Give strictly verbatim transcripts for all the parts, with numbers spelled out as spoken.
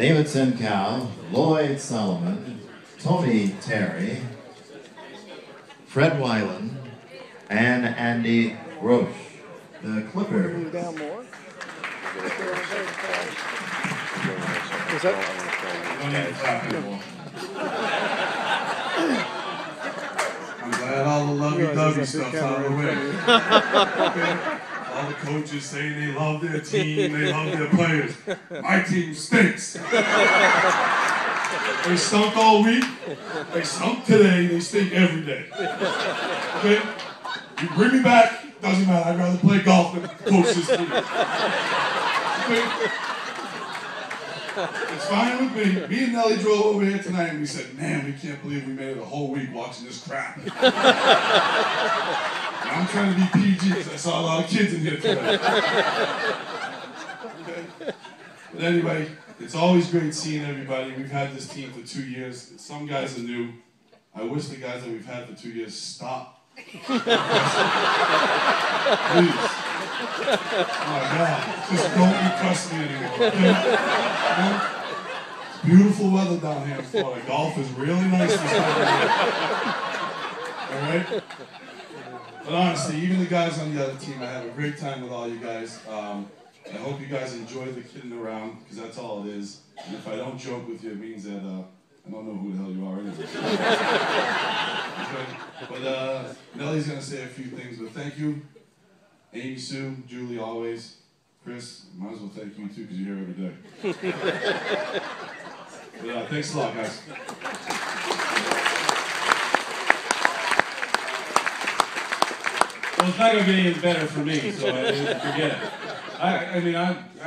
David Sincow, Lloyd Solomon, Tony Terry, Fred Weiland, and Andy Roche, the Clippers. Down more. Is that? I'm glad all the lovey-dovey stuff's out of the way. Okay? All the coaches say they love their team, they love their players. My team stinks. They stunk all week, they stunk today, they stink every day. Okay? You bring me back, doesn't matter. I'd rather play golf than coach this team. Okay? It's fine with me. Me and Nelly drove over here tonight and we said, man, we can't believe we made it a whole week watching this crap. I'm trying to be P G because I saw a lot of kids in here tonight. Okay. But anyway, it's always great seeing everybody. We've had this team for two years. Some guys are new. I wish the guys that we've had for two years stop. Please. Oh my God, just don't be cussing anymore, okay? Okay? It's beautiful weather down here in Florida. Golf is really nice this time of year. Alright? But honestly, even the guys on the other team, I have a great time with all you guys. Um, I hope you guys enjoy the kidding around, because that's all it is. And if I don't joke with you, it means that uh, I don't know who the hell you are anyway. But uh, Nelly's going to say a few things, but thank you. Amy Sue, Julie Always, Chris, might as well thank you too because you're here every day. But, uh, thanks a lot, guys. Well, it's not going to get any better for me, so I didn't forget it. I, I mean, I, I,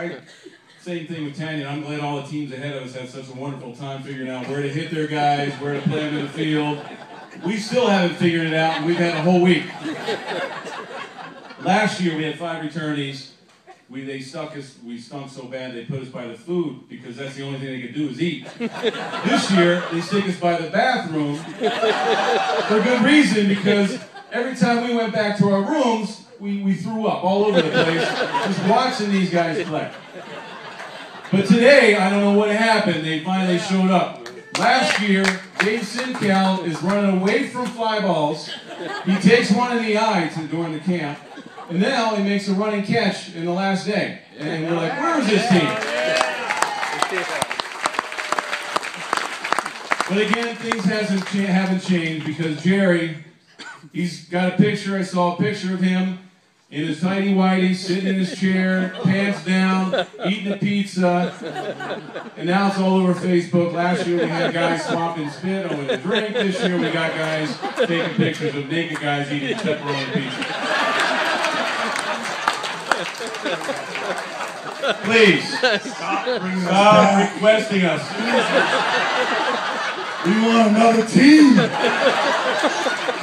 same thing with Tanya. I'm glad all the teams ahead of us have such a wonderful time figuring out where to hit their guys, where to play them in the field. We still haven't figured it out, and we've had a whole week. Last year we had five returnees. We they stuck us. We stunk so bad they put us by the food because that's the only thing they could do is eat. This year they stick us by the bathroom for good reason because every time we went back to our rooms we we threw up all over the place just watching these guys play. But today I don't know what happened. They finally showed up. Last year, Dave Sincal is running away from fly balls. He takes one in the eye during the camp. And now he makes a running catch in the last day. And we're like, where is this team? But again, things hasn't cha haven't changed because Jerry, he's got a picture. I saw a picture of him in his tidy whitey, sitting in his chair, pants down, eating a pizza. And now it's all over Facebook. Last year we had guys swapping spit over the drink. This year we got guys taking pictures of naked guys eating pepperoni pizza. Please, stop, stop requesting us. We want another team.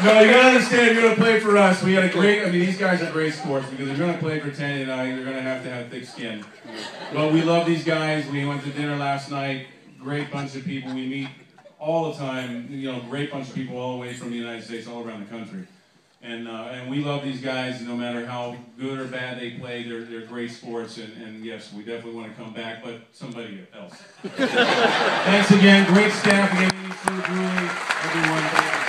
No, you gotta understand, you're gonna play for us. We had a great, I mean, these guys are great sports because they're gonna play for Tanya and I, they're gonna have to have thick skin. Well, we love these guys. We went to dinner last night. Great bunch of people we meet all the time. You know, great bunch of people all the way from the United States, all around the country. And, uh, and we love these guys, no matter how good or bad they play, they're, they're great sports, and, and yes, we definitely want to come back, but somebody else. Thanks again, great staff again, Julie, everyone.